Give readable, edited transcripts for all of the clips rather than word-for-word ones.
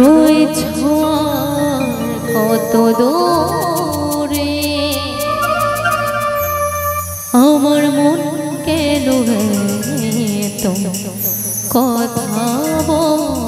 রয়েছ কত দূরে, আমার মন কেন এত কথা বলে।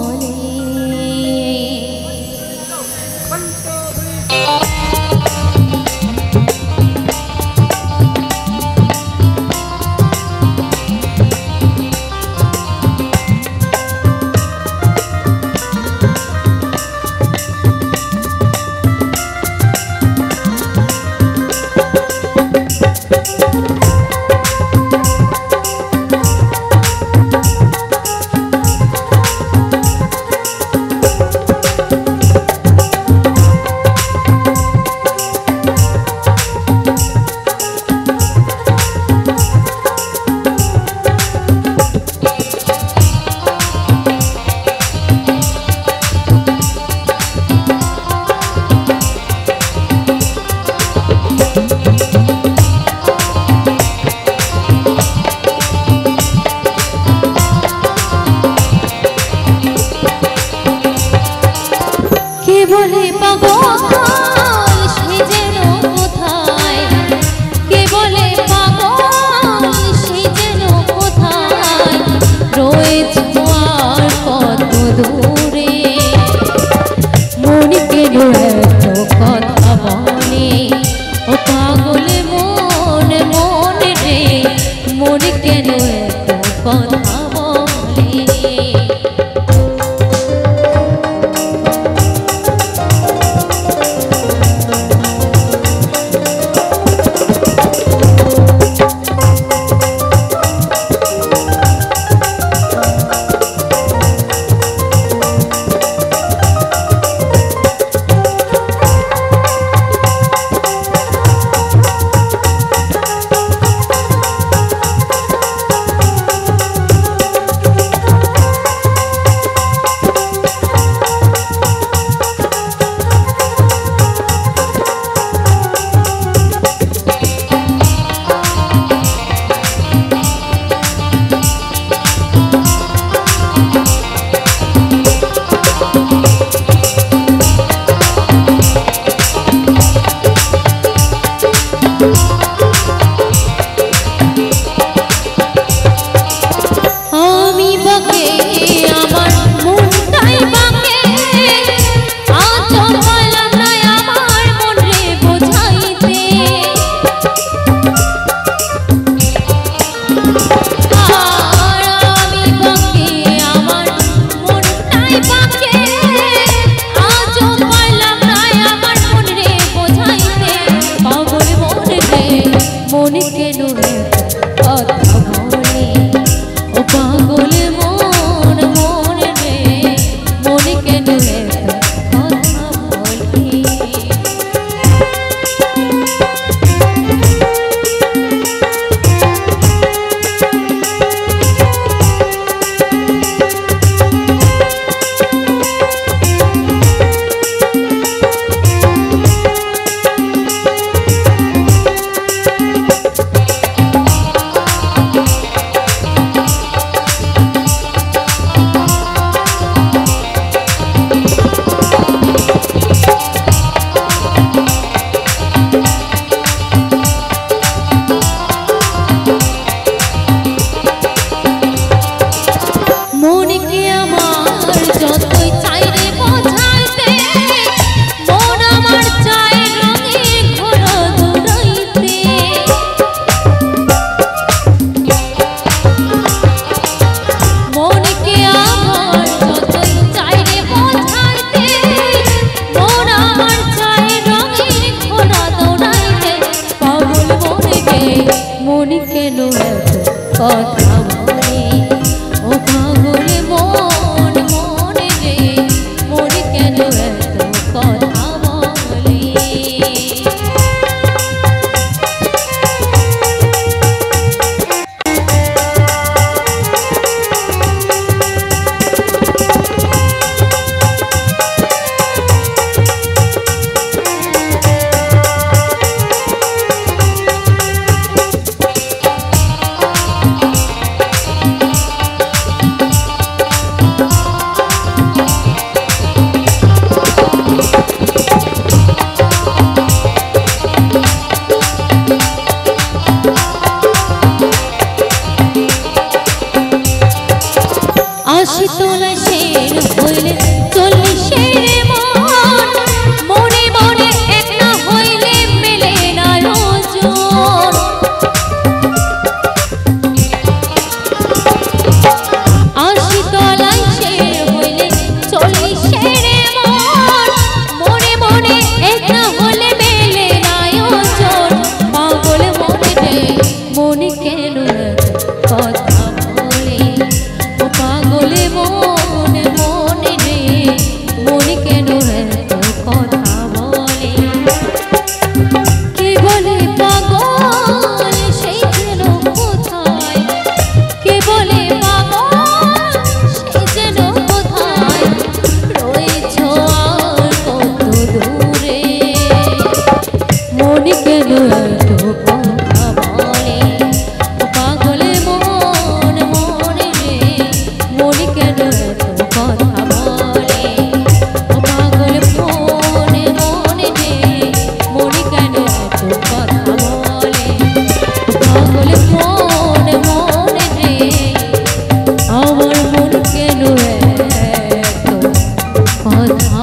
Oh,